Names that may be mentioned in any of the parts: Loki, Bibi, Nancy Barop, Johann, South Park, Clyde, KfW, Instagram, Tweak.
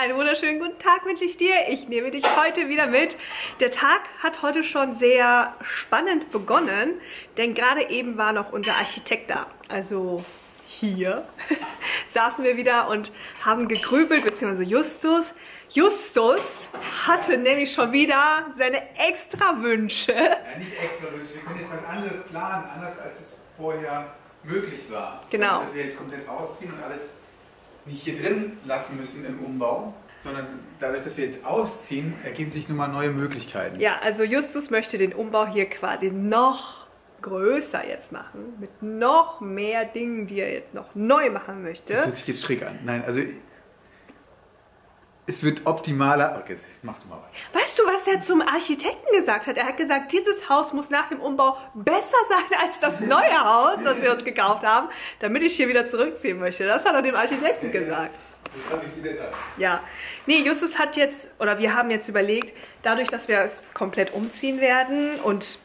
Einen wunderschönen guten Tag wünsche ich dir. Ich nehme dich heute wieder mit. Der Tag hat heute schon sehr spannend begonnen, denn gerade eben war noch unser Architekt da. Also hier saßen wir wieder und haben gegrübelt, beziehungsweise Justus. Justus hatte nämlich schon wieder seine Extrawünsche. Ja, nicht Extrawünsche, wir können jetzt was anderes planen, anders als es vorher möglich war. Genau. Dass wir jetzt komplett ausziehen und alles nicht hier drin lassen müssen im Umbau, sondern dadurch, dass wir jetzt ausziehen, ergeben sich nun mal neue Möglichkeiten. Ja, also Justus möchte den Umbau hier quasi noch größer jetzt machen, mit noch mehr Dingen, die er jetzt noch neu machen möchte. Das hört sich jetzt schräg an. Nein, also es wird optimaler. Okay, mach du mal weiter. Weißt du, was er zum Architekten gesagt hat? Er hat gesagt, dieses Haus muss nach dem Umbau besser sein als das neue Haus, das wir uns gekauft haben, damit ich hier wieder zurückziehen möchte. Das hat er dem Architekten gesagt. Das habe ich wieder da. Ja. Nee, Justus hat jetzt, oder wir haben jetzt überlegt, dadurch, dass wir es komplett umziehen werden und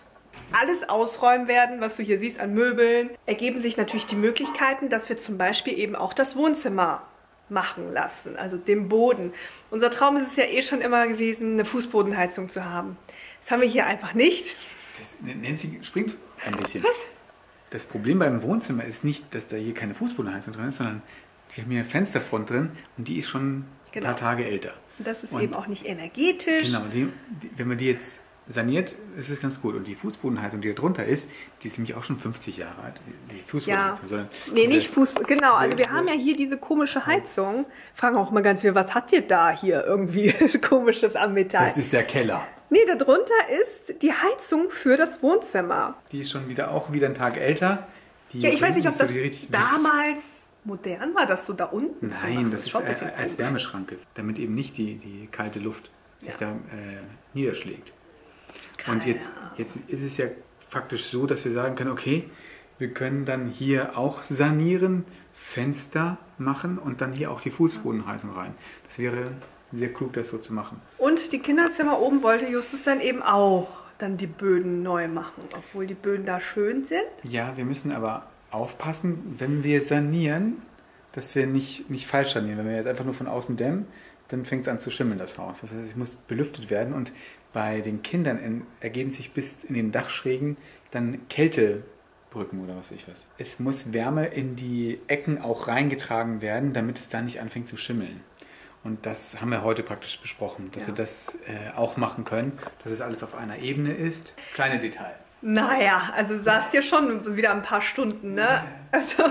alles ausräumen werden, was du hier siehst an Möbeln, ergeben sich natürlich die Möglichkeiten, dass wir zum Beispiel eben auch das Wohnzimmer machen lassen, also den Boden. Unser Traum ist es ja eh schon immer gewesen, eine Fußbodenheizung zu haben. Das haben wir hier einfach nicht. Das, Nancy springt ein bisschen. Was? Das Problem beim Wohnzimmer ist nicht, dass da hier keine Fußbodenheizung drin ist, sondern wir haben hier eine Fensterfront drin und die ist schon genau ein paar Tage älter. Und das ist und eben auch nicht energetisch. Genau, wenn man die jetzt saniert, ist es ganz gut. Und die Fußbodenheizung, die da drunter ist, die ist nämlich auch schon 50 Jahre alt. Die Fußbodenheizung. Ja. Nee, nicht Fußboden. Genau, also wir haben ja hier diese komische Heizung. Fragen auch mal ganz viel, was hat ihr da hier irgendwie komisches am Metall? Das ist der Keller. Nee, da drunter ist die Heizung für das Wohnzimmer. Die ist schon wieder auch wieder einen Tag älter. Die ja, ich weiß nicht, ob das damals modern war, dass du da unten... Nein, das ist als Wärmeschranke, damit eben nicht die kalte Luft sich da niederschlägt. Und jetzt ist es ja faktisch so, dass wir sagen können, okay, wir können dann hier auch sanieren, Fenster machen und dann hier auch die Fußbodenheizung rein. Das wäre sehr klug, das so zu machen. Und die Kinderzimmer oben wollte Justus dann eben auch dann die Böden neu machen, obwohl die Böden da schön sind. Ja, wir müssen aber aufpassen, wenn wir sanieren, dass wir nicht falsch sanieren. Wenn wir jetzt einfach nur von außen dämmen, dann fängt es an zu schimmeln, das Haus. Das heißt, es muss belüftet werden und bei den Kindern ergeben sich bis in den Dachschrägen dann Kältebrücken oder was weiß ich was. Es muss Wärme in die Ecken auch reingetragen werden, damit es da nicht anfängt zu schimmeln. Und das haben wir heute praktisch besprochen, dass wir das auch machen können, dass es alles auf einer Ebene ist. Kleine Details. Naja, also saßt ihr schon wieder ein paar Stunden, ne? Also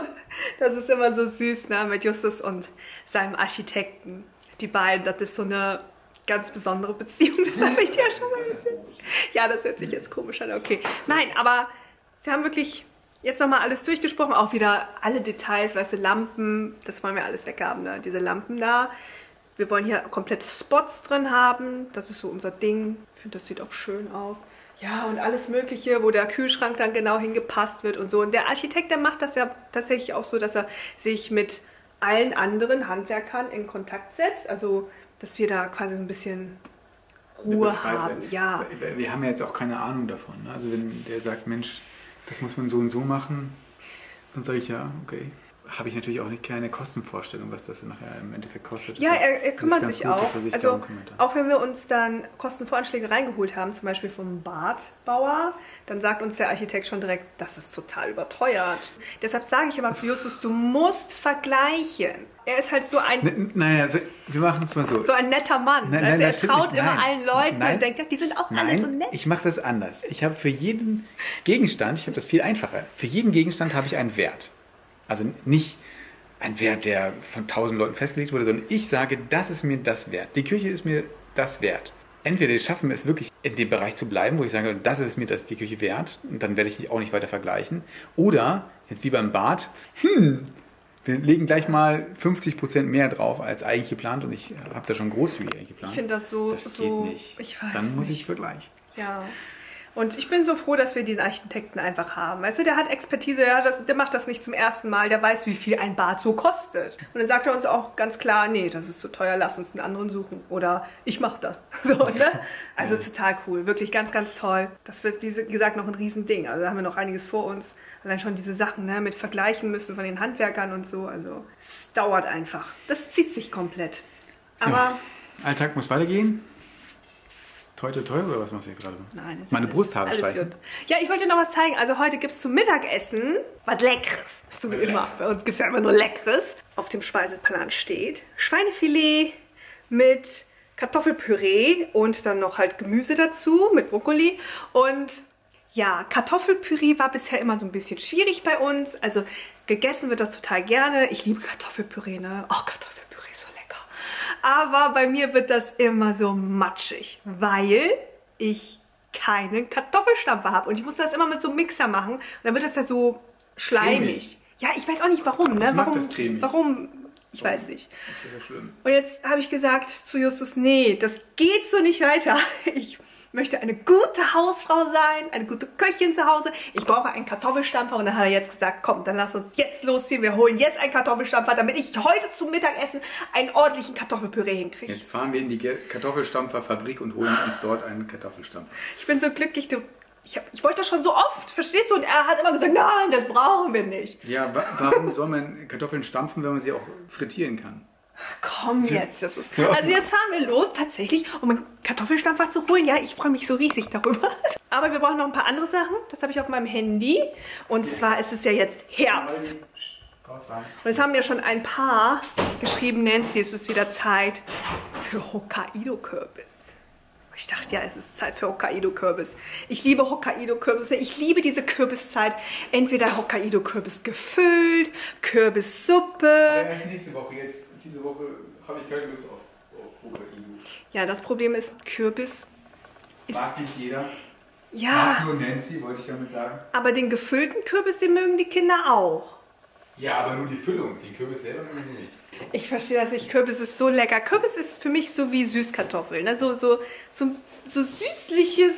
das ist immer so süß, ne? Mit Justus und seinem Architekten. Die beiden, das ist so eine ganz besondere Beziehung, das habe ich dir ja schon mal erzählt. Ja, das hört sich jetzt komisch an, okay. Nein, aber sie haben wirklich jetzt nochmal alles durchgesprochen, auch wieder alle Details, weißt du, Lampen, das wollen wir alles weghaben, ne? Diese Lampen da. Wir wollen hier komplette Spots drin haben, das ist so unser Ding. Ich finde, das sieht auch schön aus. Ja, und alles Mögliche, wo der Kühlschrank dann genau hingepasst wird und so. Und der Architekt, der macht das ja tatsächlich auch so, dass er sich mit allen anderen Handwerkern in Kontakt setzt, also dass wir da quasi so ein bisschen Ruhe haben. Ja. Wir haben ja jetzt auch keine Ahnung davon. Ne? Also wenn der sagt, Mensch, das muss man so und so machen, dann sage ich ja, okay. Habe ich natürlich auch keine Kostenvorstellung, was das nachher im Endeffekt kostet. Ja, er kümmert sich auch. Also auch wenn wir uns dann Kostenvoranschläge reingeholt haben, zum Beispiel vom Badbauer, dann sagt uns der Architekt schon direkt, das ist total überteuert. Deshalb sage ich immer zu Justus, du musst vergleichen. Er ist halt so ein... Naja, wir machen es mal so. So ein netter Mann. Nein, also er traut immer allen Leuten und denkt, die sind auch alle so nett. Ich mache das anders. Ich habe für jeden Gegenstand, ich habe das viel einfacher, für jeden Gegenstand habe ich einen Wert. Also nicht ein Wert, der von 1000 Leuten festgelegt wurde, sondern ich sage, das ist mir das wert. Die Kirche ist mir das wert. Entweder schaffen wir es wirklich, in dem Bereich zu bleiben, wo ich sage, das ist mir die Kirche wert, und dann werde ich auch nicht weiter vergleichen. Oder, jetzt wie beim Bad, wir legen gleich mal 50% mehr drauf als eigentlich geplant, und ich habe da schon großzügig geplant. Ich finde das so... Das so geht nicht. Ich weiß dann muss ich vergleichen. Ja. Und ich bin so froh, dass wir den Architekten einfach haben. Also der hat Expertise, der macht das nicht zum ersten Mal, der weiß, wie viel ein Bad so kostet. Und dann sagt er uns auch ganz klar, nee, das ist zu teuer, lass uns einen anderen suchen. Oder ich mach das. So, ne? Also total cool, wirklich ganz, ganz toll. Das wird, wie gesagt, noch ein Riesending. Also da haben wir noch einiges vor uns. Allein schon diese Sachen, ne, mit vergleichen müssen von den Handwerkern und so. Also es dauert einfach. Das zieht sich komplett. Aber ja. Alltag muss weitergehen. Toi, toi, toi, oder was machst du hier gerade? Nein, meine Brusthaare streichen. Ja, ich wollte dir noch was zeigen. Also heute gibt es zum Mittagessen was Leckeres. So wie immer. Bei uns gibt es ja immer nur Leckeres. Auf dem Speiseplan steht Schweinefilet mit Kartoffelpüree und dann noch halt Gemüse dazu mit Brokkoli. Und ja, Kartoffelpüree war bisher immer so ein bisschen schwierig bei uns. Also gegessen wird das total gerne. Ich liebe Kartoffelpüree, ne? Auch Kartoffelpüree ist so lecker. Aber bei mir wird das immer so matschig, weil ich keinen Kartoffelstampfer habe. Und ich muss das immer mit so einem Mixer machen. Und dann wird das ja so schleimig. Cremig. Ja, ich weiß auch nicht warum, ne? Ich mag das cremig. Warum? Ich weiß nicht. Das ist ja schlimm. Und jetzt habe ich gesagt zu Justus, nee, das geht so nicht weiter. Ich möchte eine gute Hausfrau sein, eine gute Köchin zu Hause. Ich brauche einen Kartoffelstampfer. Und dann hat er jetzt gesagt, komm, dann lass uns jetzt losziehen. Wir holen jetzt einen Kartoffelstampfer, damit ich heute zum Mittagessen einen ordentlichen Kartoffelpüree hinkriege. Jetzt fahren wir in die Kartoffelstampferfabrik und holen uns dort einen Kartoffelstampfer. Ich bin so glücklich, du. Ich wollte das schon so oft, verstehst du? Und er hat immer gesagt, nein, das brauchen wir nicht. Ja, warum soll man Kartoffeln stampfen, wenn man sie auch frittieren kann? Ach, komm jetzt, das ist klar. Also jetzt fahren wir los, tatsächlich, um einen Kartoffelstampfer zu holen. Ja, ich freue mich so riesig darüber. Aber wir brauchen noch ein paar andere Sachen. Das habe ich auf meinem Handy. Und zwar ist es ja jetzt Herbst. Und es haben ja schon ein paar geschrieben, Nancy, es ist wieder Zeit für Hokkaido-Kürbis. Ich dachte, ja, es ist Zeit für Hokkaido-Kürbis. Ich liebe Hokkaido-Kürbisse. Ich liebe diese Kürbiszeit. Entweder Hokkaido-Kürbis gefüllt, Kürbissuppe. Ja, erst nächste Woche. Jetzt, diese Woche habe ich keine Lust auf Hokkaido. Ja, das Problem ist, Kürbis ist... Mag nicht jeder. Ja. Mag nur Nancy, wollte ich damit sagen. Aber den gefüllten Kürbis, den mögen die Kinder auch. Ja, aber nur die Füllung. Den Kürbis selber mögen sie nicht. Ich verstehe das nicht. Kürbis ist so lecker. Kürbis ist für mich so wie Süßkartoffeln. Ne? So süßliches,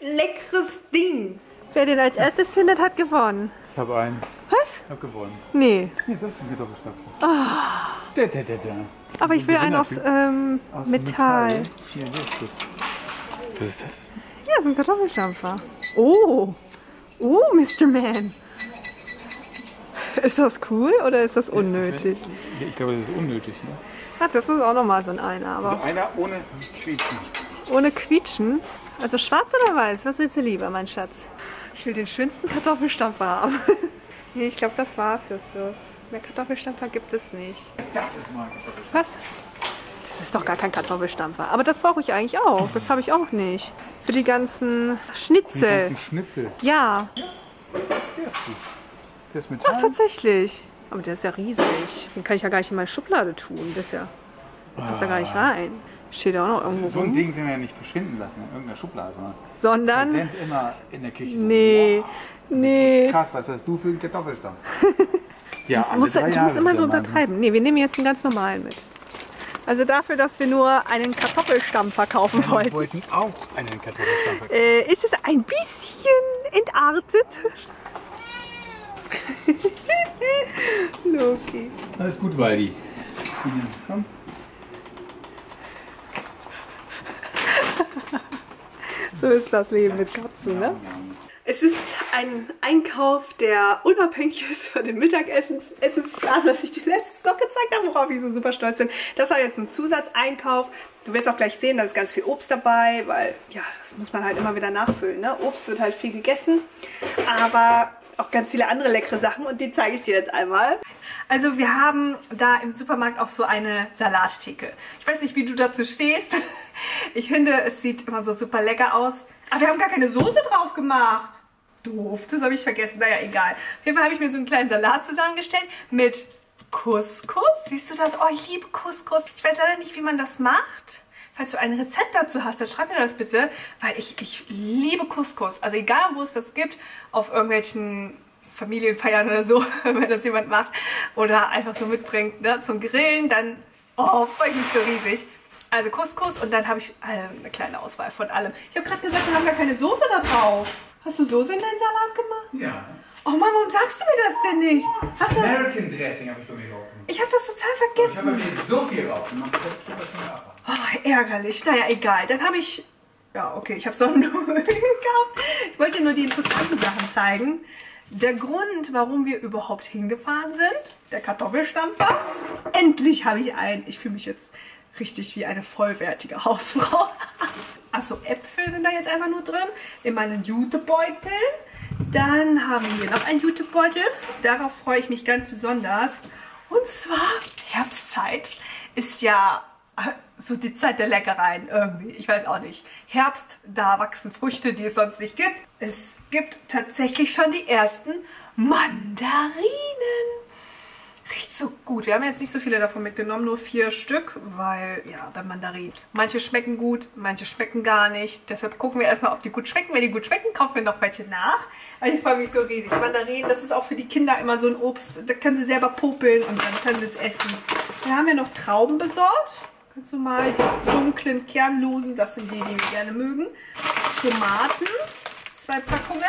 leckeres Ding. Wer den als erstes findet, hat gewonnen. Ich habe einen. Was? Ich habe gewonnen. Nee. Nee, das sind Kartoffelstampfen. Oh. Aber ich will einen aus Metall. Was ist das? Ja, das ist ein Kartoffelstampfer. Oh. Oh, Mr. Man. Ist das cool oder ist das unnötig? Ich glaube, das ist unnötig. Ne? Ach, das ist auch nochmal so ein einer. Aber so einer ohne Quietschen. Ohne Quietschen? Also schwarz oder weiß? Was willst du lieber, mein Schatz? Ich will den schönsten Kartoffelstampfer haben. Nee, ich glaube, das war's jetzt. Mehr Kartoffelstampfer gibt es nicht. Das ist mal ein Kartoffelstampfer. Was? Das ist doch gar kein Kartoffelstampfer. Aber das brauche ich eigentlich auch. Das habe ich auch nicht. Für die ganzen Schnitzel. Die ganzen Schnitzel? Ja. Ach, tatsächlich. Aber der ist ja riesig. Den kann ich ja gar nicht in meine Schublade tun. Das ist ja, passt ja gar nicht rein. Steht ja auch noch irgendwo. So ein Ding kann man ja nicht verschwinden lassen in irgendeiner Schublade. Sondern? Wir sind immer in der Küche. Nee, wow. Nee. Krass, was hast du für einen Kartoffelstampf? Ja, du musst immer so übertreiben. Nee, wir nehmen jetzt einen ganz normalen mit. Also dafür, dass wir nur einen Kartoffelstampfer kaufen wollten. Wir wollten auch einen Kartoffelstampfer kaufen. Ist es ein bisschen entartet? Loki. Alles gut, Waldi. Komm. So ist das Leben mit Katzen, ne? Es ist ein Einkauf, der unabhängig ist von dem Mittagessensplan, das ich dir letztens noch gezeigt habe, worauf ich so super stolz bin. Das war jetzt ein Zusatzeinkauf. Du wirst auch gleich sehen, da ist ganz viel Obst dabei, weil ja, das muss man halt immer wieder nachfüllen, ne? Obst wird halt viel gegessen, aber auch ganz viele andere leckere Sachen und die zeige ich dir jetzt einmal. Also wir haben da im Supermarkt auch so eine Salattheke. Ich weiß nicht, wie du dazu stehst. Ich finde, es sieht immer so super lecker aus. Aber wir haben gar keine Soße drauf gemacht. Doof, das habe ich vergessen. Naja, egal. Auf jeden Fall habe ich mir so einen kleinen Salat zusammengestellt mit Couscous. Siehst du das? Oh, ich liebe Couscous. Ich weiß leider nicht, wie man das macht. Falls du ein Rezept dazu hast, dann schreib mir das bitte, weil ich liebe Couscous. Also egal, wo es das gibt, auf irgendwelchen Familienfeiern oder so, wenn das jemand macht oder einfach so mitbringt, ne, zum Grillen, dann, oh, freue ich mich so riesig. Also Couscous und dann habe ich eine kleine Auswahl von allem. Ich habe gerade gesagt, wir haben gar keine Soße da drauf. Hast du Soße in deinen Salat gemacht? Ja. Oh Mann, warum sagst du mir das denn nicht? Hast du das? American Dressing habe ich bei mir drauf. Ich habe das total vergessen. Ich habe mir so viel drauf gemacht. Oh, ärgerlich. Naja, egal. Dann habe ich... Ja, okay, ich habe Sonnenblumenöl gehabt. Ich wollte dir nur die interessanten Sachen zeigen. Der Grund, warum wir überhaupt hingefahren sind, der Kartoffelstampfer. Endlich habe ich einen. Ich fühle mich jetzt richtig wie eine vollwertige Hausfrau. Also Äpfel sind da jetzt einfach nur drin. In meinen Jutebeutel. Dann haben wir noch einen Jutebeutel. Darauf freue ich mich ganz besonders. Und zwar Herbstzeit ist ja so die Zeit der Leckereien irgendwie. Ich weiß auch nicht. Herbst, da wachsen Früchte, die es sonst nicht gibt. Es gibt tatsächlich schon die ersten Mandarinen. Riecht so gut. Wir haben jetzt nicht so viele davon mitgenommen, nur 4 Stück, weil, ja, bei Mandarinen. Manche schmecken gut, manche schmecken gar nicht. Deshalb gucken wir erstmal, ob die gut schmecken. Wenn die gut schmecken, kaufen wir noch welche nach. Also ich freue mich so riesig. Mandarinen, das ist auch für die Kinder immer so ein Obst. Da können sie selber popeln und dann können sie es essen. Wir haben ja noch Trauben besorgt. Kannst du mal die dunklen, kernlosen, das sind die, die wir gerne mögen. Tomaten, 2 Packungen.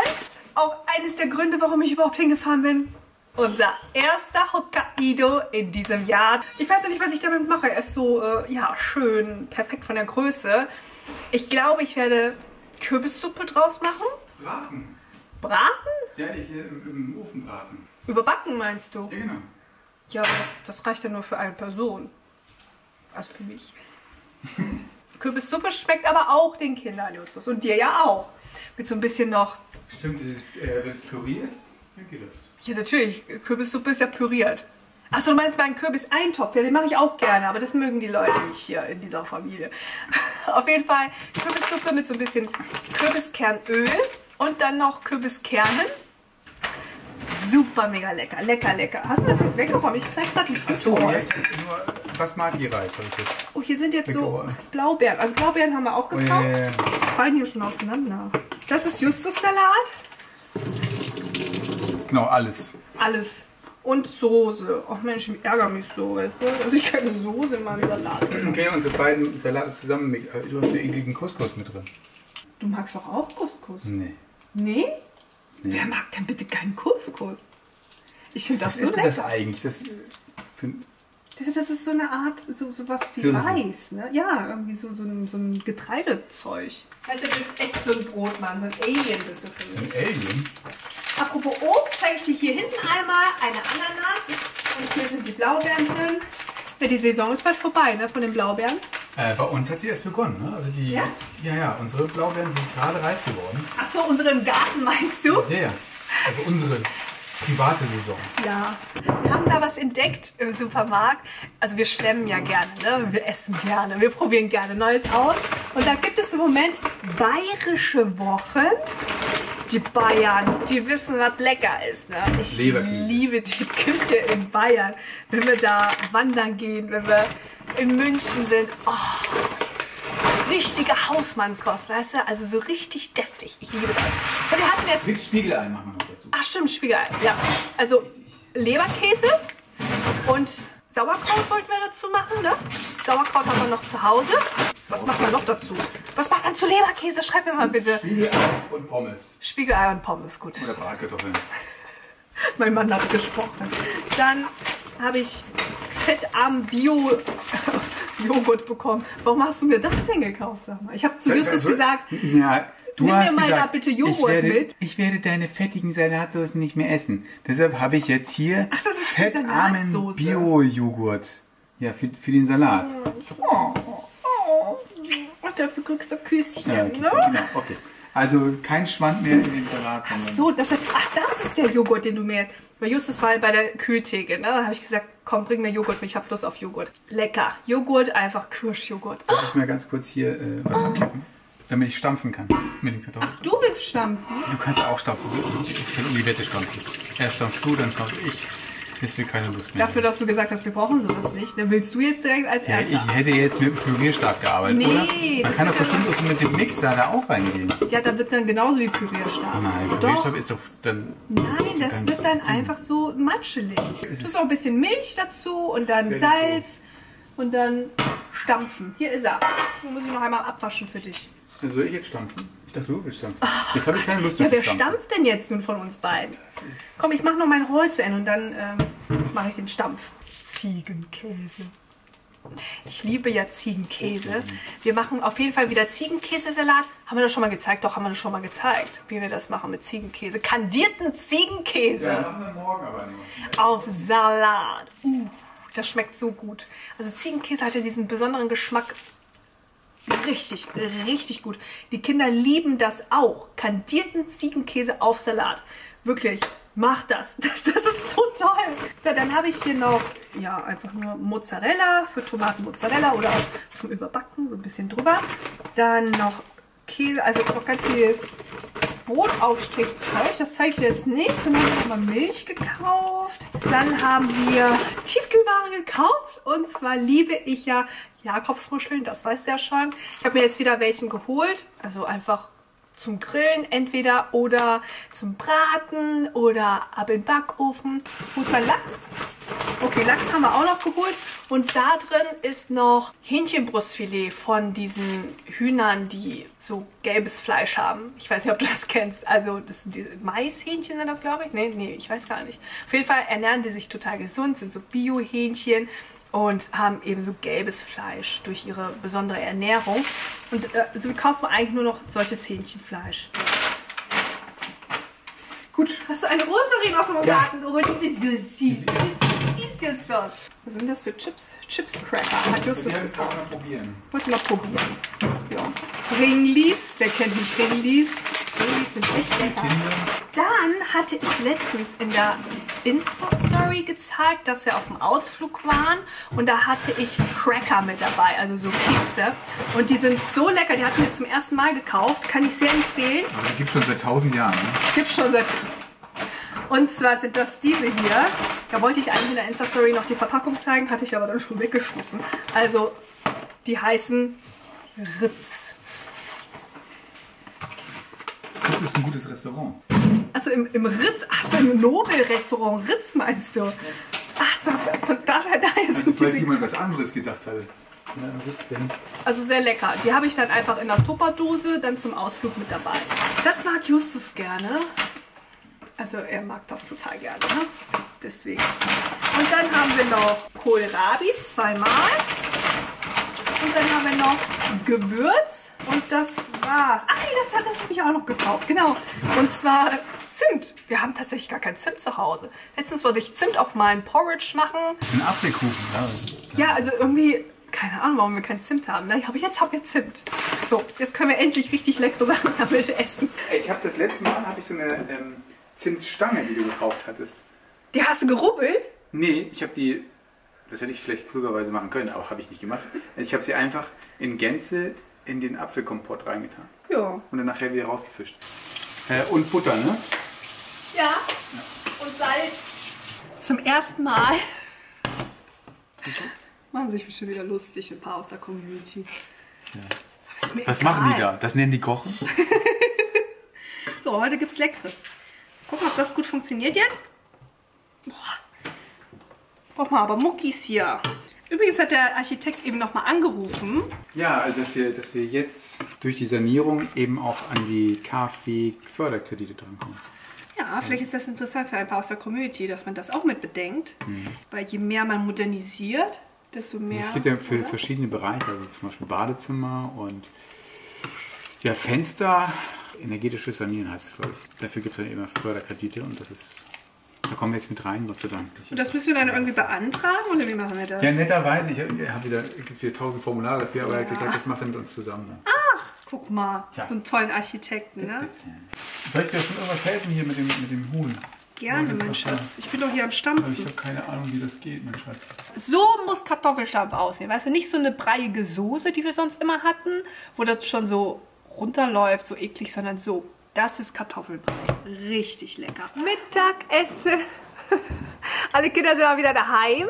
Auch eines der Gründe, warum ich überhaupt hingefahren bin. Unser erster Hokkaido in diesem Jahr. Ich weiß noch nicht, was ich damit mache. Er ist so, ja, schön, perfekt von der Größe. Ich glaube, ich werde Kürbissuppe draus machen. Braten. Braten? Ja, hier im Ofen braten. Überbacken meinst du? Ja, genau. Ja, aber das reicht ja nur für eine Person. Also für mich. Kürbissuppe schmeckt aber auch den Kindern, Justus. Und dir ja auch. Mit so ein bisschen noch... Stimmt, wenn es Curry ist, dann geht das. Ja, natürlich. Kürbissuppe ist ja püriert. Achso, du meinst meinen Kürbiseintopf. Ja, den mache ich auch gerne, aber das mögen die Leute nicht hier in dieser Familie. Auf jeden Fall Kürbissuppe mit so ein bisschen Kürbiskernöl und dann noch Kürbiskernen. Super mega lecker. Lecker, lecker. Hast du das jetzt weggeräumt? Ich zeig gerade nicht. Achso, ja, ich hab nur Basmati-Reis. Oh, hier sind jetzt so Blaubeeren. Also Blaubeeren haben wir auch gekauft. Oh, ja. Fallen hier schon auseinander. Das ist Justus-Salat. Genau, alles. Alles. Und Soße. Och Mensch, ich ärgere mich so, weißt du? Also ich keine Soße in meinem Salat. Okay, unsere beiden Salate zusammen. Du hast ja ekligen Couscous mit drin. Du magst doch auch Couscous? Nee. Nee? Nee. Wer mag denn bitte keinen Couscous? Ich finde das so lecker. Was ist das eigentlich? Das ist so eine Art, so was wie Reis, ne? Ja, irgendwie so ein Getreidezeug. Also du bist echt so ein Brotmann, so ein Alien bist du für mich. So ein Alien? Apropos Obst, zeige ich dir hier hinten einmal eine Ananas. Und hier sind die Blaubeeren drin. Ja, die Saison ist bald vorbei, ne, von den Blaubeeren. Bei uns hat sie erst begonnen, ne? Also die, ja? Ja, unsere Blaubeeren sind gerade reif geworden. Ach so, unsere im Garten meinst du? Ja, also unsere... private Saison. Ja, wir haben da was entdeckt im Supermarkt. Also wir schlemmen ja gerne, ne? Wir essen gerne, wir probieren gerne Neues aus. Und da gibt es im Moment bayerische Wochen. Die Bayern, die wissen, was lecker ist. Ne? Ich liebe die Küche in Bayern. Wenn wir da wandern gehen, wenn wir in München sind. Oh, richtige Hausmannskost, weißt du? Also so richtig deftig. Ich liebe das. Und wir hatten jetzt... Mit Spiegelei machen wir das. Ach stimmt, Spiegelei, ja. Also Leberkäse und Sauerkraut wollten wir dazu machen, ne? Sauerkraut haben wir noch zu Hause. Was macht man noch dazu? Was macht man zu Leberkäse? Schreibt mir mal bitte. Spiegelei und Pommes. Spiegelei und Pommes, gut. Oder Bratkartoffeln. Mein Mann hat gesprochen. Dann habe ich fettarmen Bio-Joghurt bekommen. Warum hast du mir das denn gekauft, sag mal? Ich habe zu Justus gesagt... Ja. Du nimm mir mal gesagt, da bitte Joghurt mit. Ich werde deine fettigen Salatsoßen nicht mehr essen. Deshalb habe ich jetzt hier fettarmen Bio-Joghurt. Ja, für den Salat. Oh, oh, oh. Dafür kriegst du Küsschen, ja, ne? Genau. Okay. Also kein Schwand mehr in den Salat. Ach so, das ist der Joghurt, den du mir... Bei Justus war bei der Kühltheke, ne? Da habe ich gesagt, komm, bring mir Joghurt mit, ich habe Lust auf Joghurt. Lecker. Joghurt, einfach Kirschjoghurt. Darf ich mal ganz kurz hier was abkippen? Damit ich stampfen kann mit dem Kartoffeln. Ach, du willst stampfen? Du kannst auch stampfen. Ich kann um die Wette stampfen. Er stampft du, dann stampfe ich. Jetzt will keine Lust mehr. Dafür, dass du gesagt hast, wir brauchen sowas nicht. Dann willst du jetzt direkt als Erster. Ich hätte jetzt mit dem Pürierstab gearbeitet, nee, oder? Man kann doch bestimmt auch so mit dem Mixer da auch reingehen. Ja, da wird dann genauso wie Pürierstab. Nein, Pürierstab ist doch dann... Nein, das wird dann einfach so matschelig. Du tust auch ein bisschen Milch dazu und dann Salz und dann stampfen. Hier ist er. Den muss ich noch einmal abwaschen für dich. Soll ich jetzt stampfen? Ich dachte, du willst stampfen. Oh, jetzt habe ich keine Lust mehr. Ja, wer stampft denn jetzt nun von uns beiden? Komm, ich mache noch mein Roll zu Ende und dann mache ich den Stampf. Ziegenkäse. Ich liebe ja Ziegenkäse. Wir machen auf jeden Fall wieder Ziegenkäsesalat. Haben wir das schon mal gezeigt? Doch, haben wir das schon mal gezeigt, wie wir das machen mit Ziegenkäse. Kandierten Ziegenkäse. Ja, machen wir morgen aber nicht. Auf Salat. Das schmeckt so gut. Also Ziegenkäse hat ja diesen besonderen Geschmack. Richtig, richtig gut. Die Kinder lieben das auch. Kandierten Ziegenkäse auf Salat. Wirklich, mach das. Das ist so toll. So, dann habe ich hier noch, ja, einfach nur Mozzarella für Tomatenmozzarella oder auch zum Überbacken, so ein bisschen drüber. Dann noch Käse, also noch ganz viel Brotaufstrichzeug. Das zeige ich jetzt nicht. Dann habe ich nochmal Milch gekauft. Dann haben wir Tiefkühlware gekauft. Und zwar liebe ich ja Jakobsmuscheln, das weißt du ja schon. Ich habe mir jetzt wieder welchen geholt. Also einfach zum Grillen entweder oder zum Braten oder ab in den Backofen. Wo ist mein Lachs? Okay, Lachs haben wir auch noch geholt. Und da drin ist noch Hähnchenbrustfilet von diesen Hühnern, die so gelbes Fleisch haben. Ich weiß nicht, ob du das kennst. Also das sind die Maishähnchen sind das, glaube ich. Nee, ich weiß gar nicht. Auf jeden Fall ernähren die sich total gesund, sind so Bio-Hähnchen und haben eben so gelbes Fleisch durch ihre besondere Ernährung. Und also wir kaufen eigentlich nur noch solches Hähnchenfleisch. Gut, hast du eine Rosmarin aus dem Garten geholt? Du bist so süß. Was sind das für Chips? Chips-Cracker. Hat Justus gekauft. Wolltest du mal probieren? Ja. Pringlis, wer kennt die Pringlis? Pringlis sind echt lecker. Dann hatte ich letztens in der Insta-Story gezeigt, dass wir auf dem Ausflug waren und da hatte ich Cracker mit dabei, also so Kekse. Und die sind so lecker, die hatten wir zum ersten Mal gekauft, kann ich sehr empfehlen. Aber die gibt es schon seit 1000 Jahren, ne? Gibt's schon seit... Und zwar sind das diese hier. Da wollte ich eigentlich in der Insta-Story noch die Verpackung zeigen, hatte ich aber dann schon weggeschmissen. Also, die heißen Ritz. Das ist ein gutes Restaurant. Also im Ritz, ach so, im Nobel-Restaurant Ritz meinst du? Ach, daher sind die... Falls jemand was anderes gedacht hatte. Na, Ritz denn? Also sehr lecker. Die habe ich dann einfach in der Tupperdose dann zum Ausflug mit dabei. Das mag Justus gerne. Also er mag das total gerne, ne? Deswegen. Und dann haben wir noch Kohlrabi zweimal. Und dann haben wir noch Gewürz. Und das war's. Ach nee, das habe ich auch noch gekauft, genau. Und zwar Zimt. Wir haben tatsächlich gar kein Zimt zu Hause. Letztens wollte ich Zimt auf meinen Porridge machen. Ein Apfelkuchen, ja. Ja, also irgendwie, keine Ahnung, warum wir kein Zimt haben. Ne? Aber jetzt haben wir Zimt. So, jetzt können wir endlich richtig leckere Sachen damit essen. Ich habe das letzte Mal, so eine... Zimtstange, die du gekauft hattest. Die hast du gerubbelt? Nee, ich habe die, das hätte ich vielleicht klugerweise machen können, aber habe ich nicht gemacht. Ich habe sie einfach in Gänze in den Apfelkompott reingetan. Ja. Und dann nachher wieder rausgefischt. Und Butter, ne? Ja. Und Salz. Zum ersten Mal. Machen sich bestimmt wieder lustig, ein paar aus der Community. Ja. Was machen die da? Das nennen die Kochen? So, heute gibt's Leckeres. Guck mal, ob das gut funktioniert jetzt. Boah. Braucht man aber Muckis hier. Übrigens hat der Architekt eben nochmal angerufen. Ja, also dass wir jetzt durch die Sanierung eben auch an die KfW-Förderkredite drankommen. Ja, vielleicht ist das interessant für ein paar aus der Community, dass man das auch mit bedenkt. Mhm. Weil je mehr man modernisiert, desto mehr... Es geht ja für verschiedene Bereiche, also zum Beispiel Badezimmer und ja, Fenster... Energetisches Sanieren heißt es, glaube ich. Dafür gibt es dann immer Förderkredite und das ist... Da kommen wir jetzt mit rein, Gott sei Dank. Und das müssen wir dann irgendwie beantragen oder wie machen wir das? Ja, netterweise. Ich habe wieder 4000 Formulare dafür, aber er hat gesagt, das macht er mit uns zusammen. Ach, guck mal, so einen tollen Architekten, ne? Soll ich dir schon irgendwas helfen hier mit dem Huhn? Gerne, mein Schatz. Ich bin doch hier am Stampfen. Ich habe keine Ahnung, wie das geht, mein Schatz. So muss Kartoffelstampf aussehen, weißt du? Nicht so eine breiige Soße, die wir sonst immer hatten, wo das schon so... runterläuft, so eklig, sondern so. Das ist Kartoffelbrei. Richtig lecker. Mittagessen. Alle Kinder sind auch wieder daheim.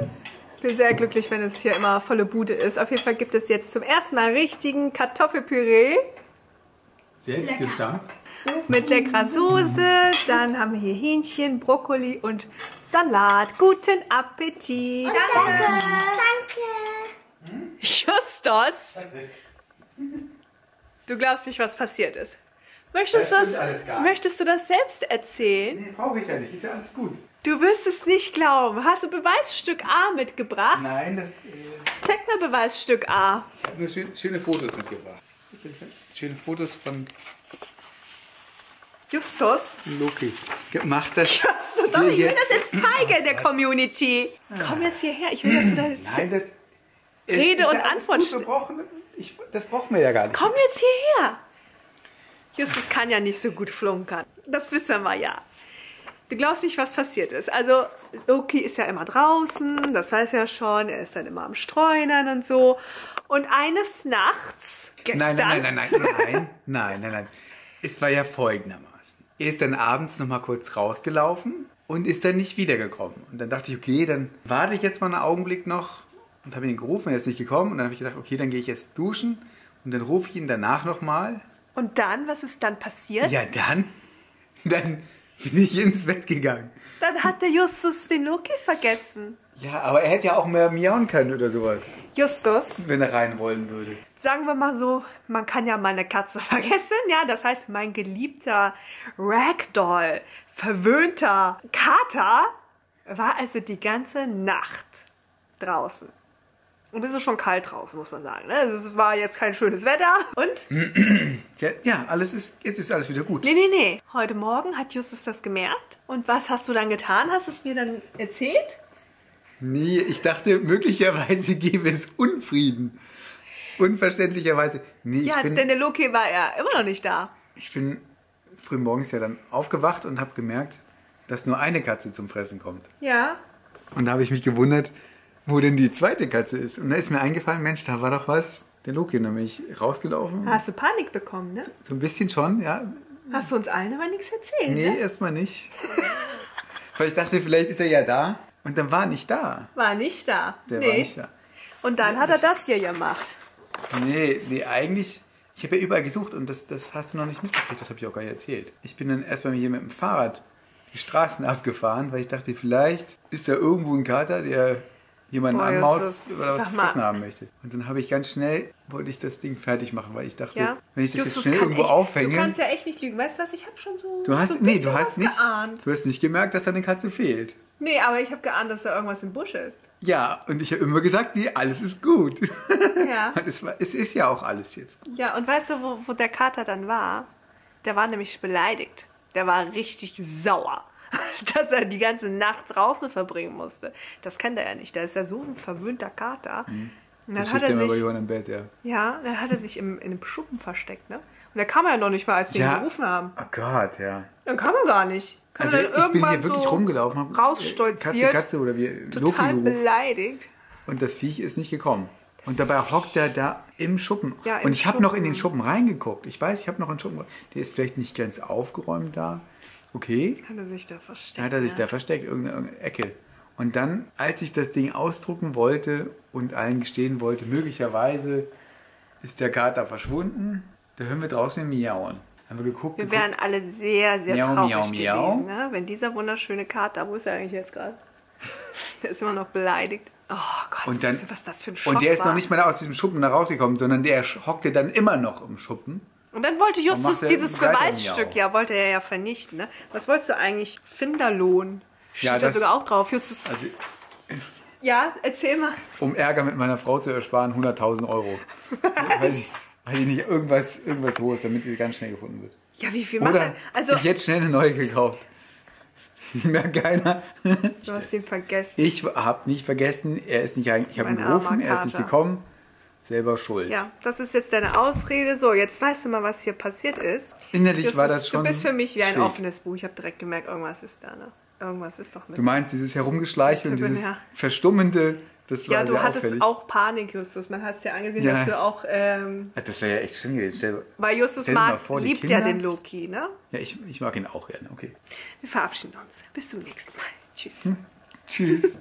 Ich bin sehr glücklich, wenn es hier immer volle Bude ist. Auf jeden Fall gibt es jetzt zum ersten Mal richtigen Kartoffelpüree. Selbst gestampft. Mit leckerer Soße. Dann haben wir hier Hähnchen, Brokkoli und Salat. Guten Appetit. Und danke. Danke. Justus. Danke. Du glaubst nicht, was passiert ist. Möchtest du das selbst erzählen? Nee, brauche ich ja nicht. Ist ja alles gut. Du wirst es nicht glauben. Hast du Beweisstück A mitgebracht? Nein, das... Zeig mal Beweisstück A. Ich habe nur schöne Fotos mitgebracht. Schöne Fotos von Justus. Loki, macht das. Justus, doch, ich will jetzt das jetzt zeigen der Community. Komm jetzt hierher, ich will, dass du das... Nein, das Rede und Antwort... Das brauchen wir ja gar nicht. Komm jetzt hierher. Justus kann ja nicht so gut flunkern. Das wissen wir ja. Du glaubst nicht, was passiert ist. Also Loki ist ja immer draußen, das weiß er schon. Er ist dann immer am Streunern und so. Und eines Nachts... Gestern, nein. Es war ja folgendermaßen. Er ist dann abends nochmal kurz rausgelaufen und ist dann nicht wiedergekommen. Und dann dachte ich, okay, dann warte ich jetzt mal einen Augenblick noch und habe ihn gerufen, er ist nicht gekommen. Und dann habe ich gedacht, okay, dann gehe ich jetzt duschen und dann rufe ich ihn danach nochmal. Und dann, was ist dann passiert? Ja, dann bin ich ins Bett gegangen. Dann hat der Justus den Loki vergessen. Ja, aber er hätte ja auch mehr miauen können oder sowas. Justus. Wenn er reinrollen würde. Sagen wir mal so, man kann ja mal eine Katze vergessen. Ja, das heißt, mein geliebter Ragdoll, verwöhnter Kater, war also die ganze Nacht draußen. Und es ist schon kalt draußen, muss man sagen. Also es war jetzt kein schönes Wetter. Und? Ja, jetzt ist alles wieder gut. Nee. Heute Morgen hat Justus das gemerkt. Und was hast du dann getan? Hast du es mir dann erzählt? Nee, ich dachte, möglicherweise gäbe es Unfrieden. Unverständlicherweise. Nee, ja, denn der Loki war ja immer noch nicht da. Ich bin frühmorgens ja dann aufgewacht und habe gemerkt, dass nur eine Katze zum Fressen kommt. Ja. Und da habe ich mich gewundert, wo denn die zweite Katze ist. Und da ist mir eingefallen, Mensch, da war doch was. Der Loki nämlich rausgelaufen. Hast du Panik bekommen, ne? So ein bisschen schon, ja. Hast du uns allen aber nichts erzählt, ne? Nee, erstmal nicht. Weil ich dachte, vielleicht ist er ja da. Und dann war nicht da. War nicht da. War nicht da. Und dann hat er das hier gemacht. Nee, eigentlich... Ich habe ja überall gesucht und das hast du noch nicht mitgekriegt. Das habe ich auch gar nicht erzählt. Ich bin dann erstmal hier mit dem Fahrrad die Straßen abgefahren, weil ich dachte, vielleicht ist da irgendwo ein Kater, der jemanden anmautzt oder was zu fressen haben möchte. Und dann habe ich ganz schnell... Wollte ich das Ding fertig machen, weil ich dachte, ja, wenn ich das Justus jetzt schnell irgendwo aufhänge... Du kannst ja echt nicht lügen. Weißt du was? Ich habe schon so, du hast nicht gemerkt, dass da eine Katze fehlt. Nee, aber ich habe geahnt, dass da irgendwas im Busch ist. Ja, und ich habe immer gesagt, nee, alles ist gut. Ja. Es ist ja auch alles jetzt gut. Ja, und weißt du, wo der Kater dann war? Der war nämlich beleidigt. Der war richtig sauer, dass er die ganze Nacht draußen verbringen musste. Das kennt er ja nicht. Der ist ja so ein verwöhnter Kater. Mhm. Und dann hat er sich, bei Johann im Bett, ja. Ja, dann hat er sich in einem Schuppen versteckt, ne? Und da kam er ja noch nicht mal, als wir ihn gerufen haben. Oh Gott, ja. Dann kam er gar nicht. Also ich bin hier wirklich so rumgelaufen, habe rausstolziert, Katze oder wie Loki gerufen, beleidigt. Und das Viech ist nicht gekommen. Und dabei hockt er da im Schuppen. Ja, und ich habe noch in den Schuppen reingeguckt. Ich weiß, ich habe noch in den Schuppen reingeguckt. Der ist vielleicht nicht ganz aufgeräumt da. Okay. Hat er sich da versteckt. Hat er sich da versteckt, irgendeine Ecke. Und dann, als ich das Ding ausdrucken wollte und allen gestehen wollte, möglicherweise ist der Kater verschwunden, da hören wir draußen miauen. Haben wir geguckt. Wir wären alle sehr, sehr traurig gewesen, ne? Wenn dieser wunderschöne Kater, wo ist er eigentlich jetzt gerade? Der ist immer noch beleidigt. Oh Gott, und dann, was das für ein Schock. Und der ist noch nicht mal aus diesem Schuppen da rausgekommen, sondern der hockte dann immer noch im Schuppen. Und dann wollte Justus dieses Beweisstück, wollte er ja vernichten. Ne? Was wolltest du eigentlich? Finderlohn. Steht ja, da sogar auch drauf. Justus. Also, ja, erzähl mal. Um Ärger mit meiner Frau zu ersparen, 100.000 Euro. Weil ich nicht irgendwas Hohes, damit die ganz schnell gefunden wird. Ja, wie viel macht er? Also, ich habe jetzt schnell eine neue gekauft. Mehr keiner. Du hast ihn vergessen. Ich habe nicht vergessen. Er ist nicht eigentlich. Ich habe ihn gerufen, er ist nicht gekommen. Selber schuld. Ja, das ist jetzt deine Ausrede. So, jetzt weißt du mal, was hier passiert ist. Innerlich war das schon. Du bist für mich wie ein offenes Buch. Ich habe direkt gemerkt, irgendwas ist da, ne? Irgendwas ist doch mit. Du meinst dieses Herumgeschleicheln und dieses Verstummende, das war sehr auffällig. Ja, du hattest auch Panik, Justus. Man hat es dir angesehen, dass du auch... das wäre ja echt schlimm gewesen. Weil Justus liebt ja den Loki, ne? Ja, ich mag ihn auch gerne, okay. Wir verabschieden uns. Bis zum nächsten Mal. Tschüss. Tschüss.